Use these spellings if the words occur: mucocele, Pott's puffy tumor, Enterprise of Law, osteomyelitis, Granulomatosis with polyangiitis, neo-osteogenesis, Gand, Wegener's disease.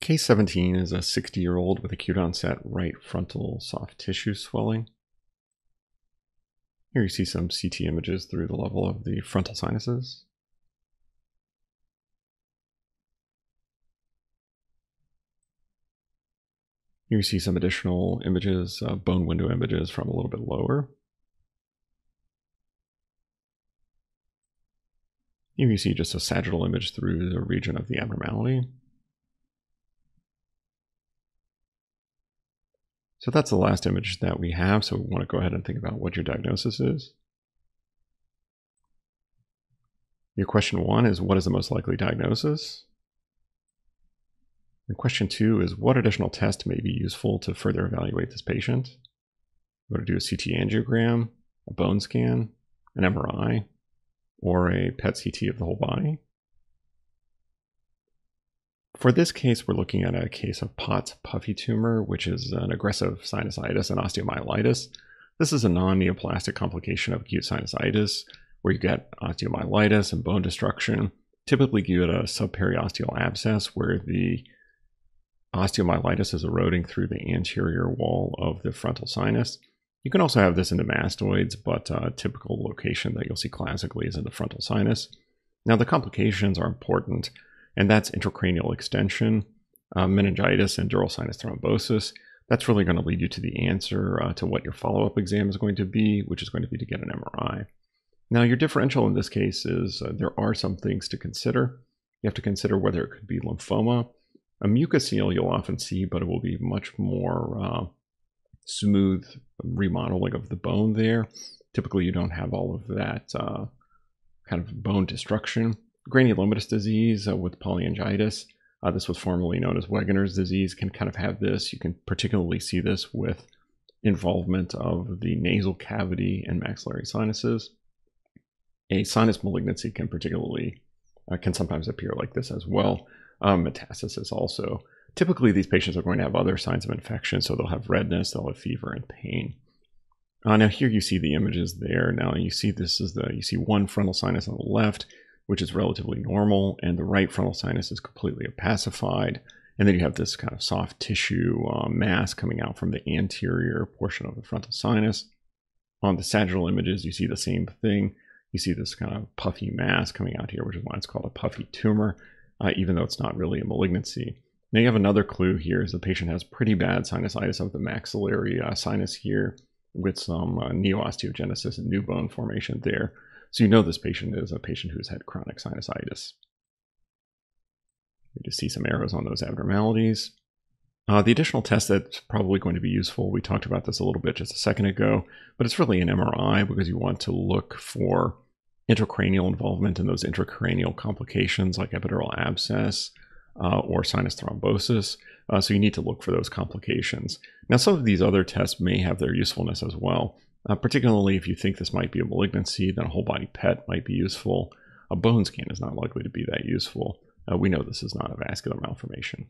Case 17 is a 60-year-old with acute onset right frontal soft tissue swelling. Here you see some CT images through the level of the frontal sinuses. Here you see some additional images, bone window images from a little bit lower. Here you see just a sagittal image through the region of the abnormality. So that's the last image that we have, so we want to go ahead and think about what your diagnosis is. Your question one is, what is the most likely diagnosis? And question two is, what additional test may be useful to further evaluate this patient? We're going to do a CT angiogram, a bone scan, an MRI, or a PET CT of the whole body. For this case, we're looking at a case of Pott's puffy tumor, which is an aggressive sinusitis and osteomyelitis. This is a non-neoplastic complication of acute sinusitis, where you get osteomyelitis and bone destruction. Typically, you get a subperiosteal abscess where the osteomyelitis is eroding through the anterior wall of the frontal sinus. You can also have this in the mastoids, but a typical location that you'll see classically is in the frontal sinus. Now, the complications are important, and that's intracranial extension, meningitis, and dural sinus thrombosis. That's really going to lead you to the answer to what your follow-up exam is going to be, which is going to be to get an MRI. Now, your differential in this case is there are some things to consider. You have to consider whether it could be lymphoma. A mucocele you'll often see, but it will be much more smooth remodeling of the bone there. Typically, you don't have all of that kind of bone destruction. Granulomatous disease with polyangiitis, this was formerly known as Wegener's disease, can kind of have this. You can particularly see this with involvement of the nasal cavity and maxillary sinuses. A sinus malignancy can particularly, can sometimes appear like this as well. Metastasis also. Typically, these patients are going to have other signs of infection, so they'll have redness, they'll have fever and pain. Now here you see the images there. Now you see this is you see one frontal sinus on the left, which is relatively normal, and the right frontal sinus is completely opacified. And then you have this kind of soft tissue mass coming out from the anterior portion of the frontal sinus. On the sagittal images, you see the same thing. You see this kind of puffy mass coming out here, which is why it's called a puffy tumor, even though it's not really a malignancy. Now you have another clue here is the patient has pretty bad sinusitis of the maxillary sinus here with some neo-osteogenesis and new bone formation there. So you know this patient is a patient who's had chronic sinusitis. You just see some arrows on those abnormalities. The additional test that's probably going to be useful, we talked about this a little bit just a second ago, but it's really an MRI because you want to look for intracranial involvement in those intracranial complications like epidural abscess or sinus thrombosis. So you need to look for those complications. Now, some of these other tests may have their usefulness as well. Particularly if you think this might be a malignancy, then a whole body PET might be useful. A bone scan is not likely to be that useful. We know this is not a vascular malformation.